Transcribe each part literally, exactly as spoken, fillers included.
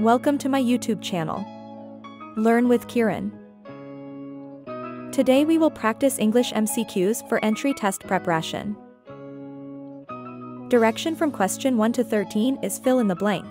Welcome to my YouTube channel, Learn with Kiran. Today we will practice English M C Qs for entry test preparation. Direction from question one to thirteen is fill in the blank.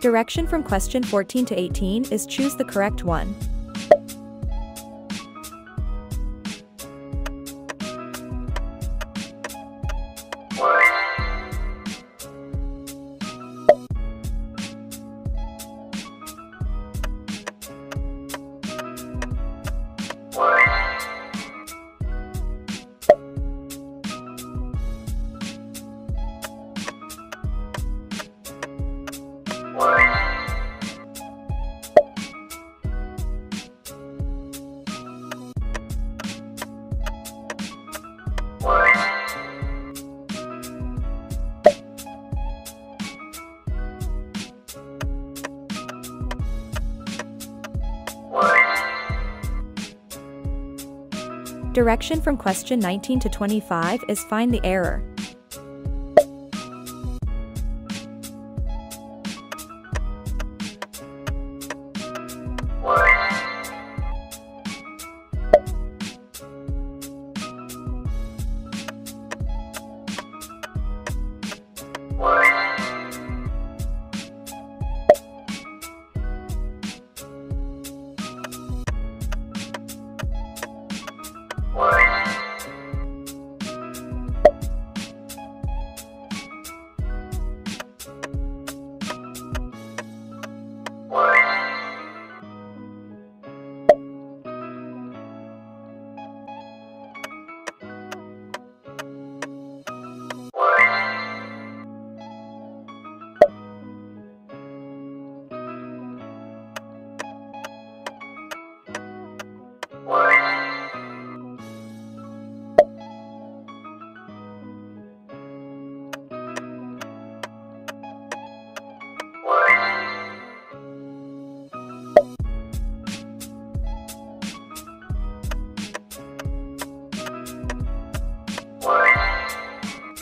Direction from question fourteen to eighteen is choose the correct one. Direction from question nineteen to twenty-five is find the error.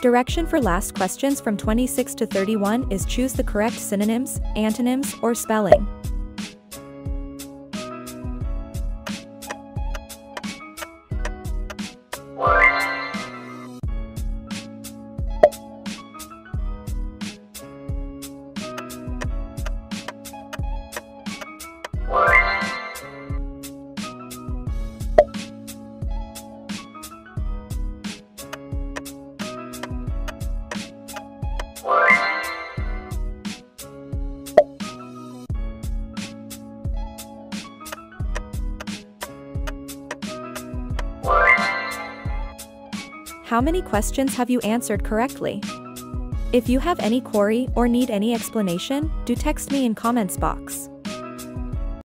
Direction for last questions from twenty-six to thirty-one is choose the correct synonyms, antonyms, or spelling. How many questions have you answered correctly? If you have any query or need any explanation, do text me in comments box.